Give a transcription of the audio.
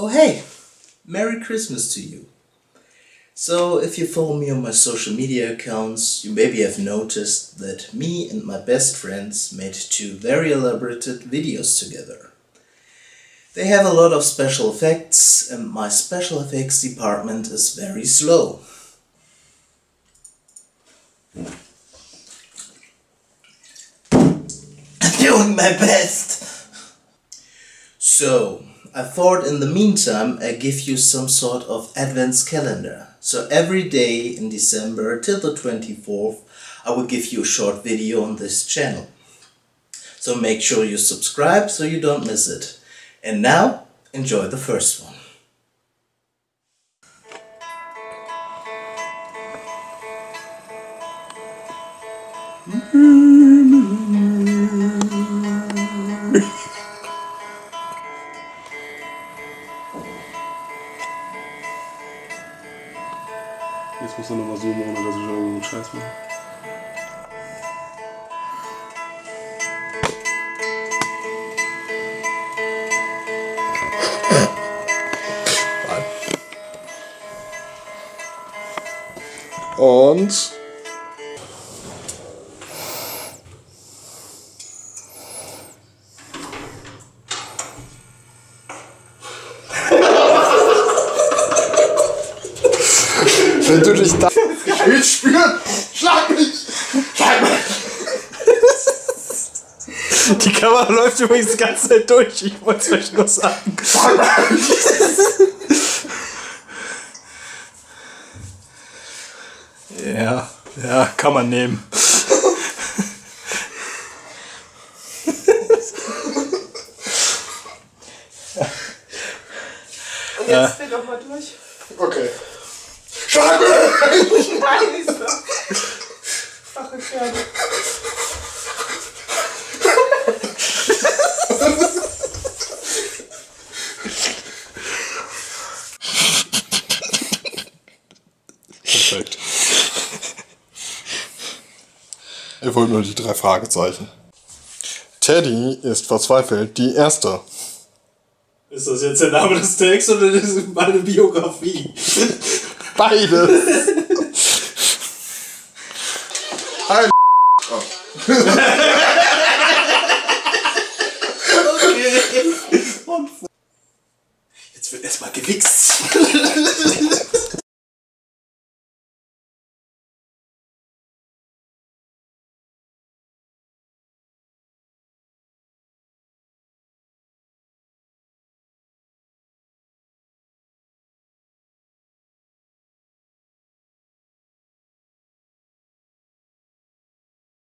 Oh hey, Merry Christmas to you. So if you follow me on my social media accounts, you maybe have noticed that me and my best friends made two very elaborated videos together. They have a lot of special effects and my special effects department is very slow. I'm doing my best! So, I thought in the meantime I give you some sort of advent calendar. So every day in December till the 24th, I will give you a short video on this channel. So make sure you subscribe so you don't miss it. And now, enjoy the first one. Jestem sobie na Zoomu, ona go zrzuciła mu trzasła. Und... Wenn du dich da gefühlt spürst, schlag mich! Schlag mich! Die Kamera läuft übrigens die ganze Zeit durch, ich wollte es euch nur sagen. Schlag mich! Ja, ja, kann man nehmen. Und jetzt bin doch mal durch. Okay. Schlag mich! Nein, ist das. Ach, ich höre dich. Perfekt. Ihr wollt nur die drei Fragezeichen. Teddy ist verzweifelt die Erste. Ist das jetzt der Name des Texts oder ist das meine Biografie? Beides! Ein oh. Okay. Jetzt wird erstmal gewichst.